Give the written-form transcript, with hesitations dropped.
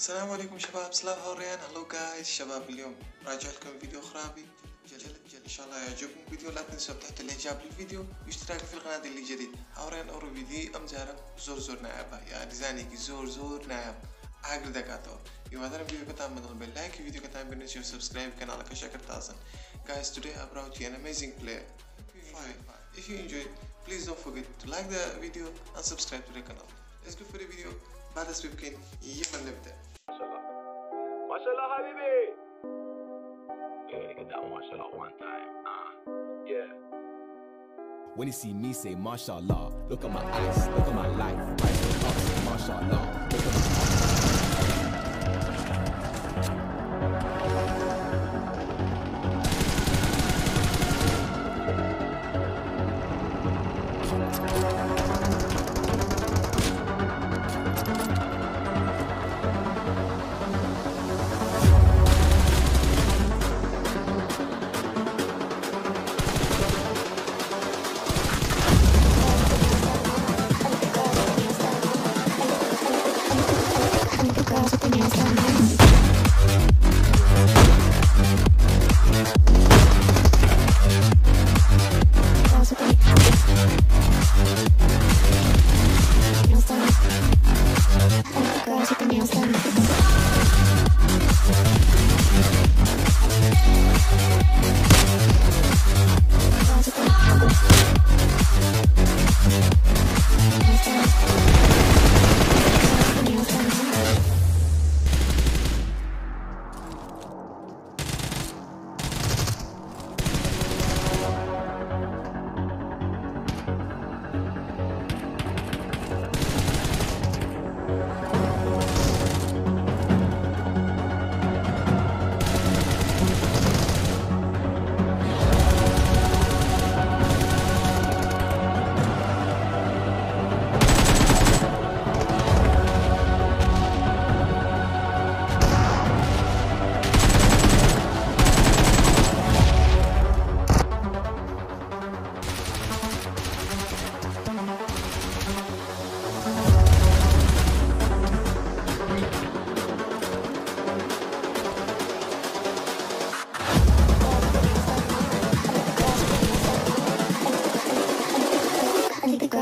السلام عليكم شباب، سلام هوريان. هلو جايز شباب، اليوم راجع لكم فيديو خرابي جل ان شاء الله يعجبكم الفيديو. لا تنسوا تحط الاعجاب للفيديو واشتراك في القناه اللي جديد. هوريان اورو فيديو ام زارم زور زور نعبا يا ديزايني زور زور نعب आगे दिखाता हूँ। ये वादर वीडियो का टाइम बदल बेल लाइक वीडियो का टाइम बिना चीज़ सब्सक्राइब करना लगा शक्कर ताज़न। Guys, today I brought you an amazing player. If you enjoyed, please don't forget to like the video and subscribe to the channel. Let's go for the video. बाद इस video के ये बंदे बिते। माशाल्लाह Habibi. Yeah, you get that mashallah one time. Yeah. When you see me say mashallah, look at my eyes, look at my life, right to the house, mashallah, look at my eyes.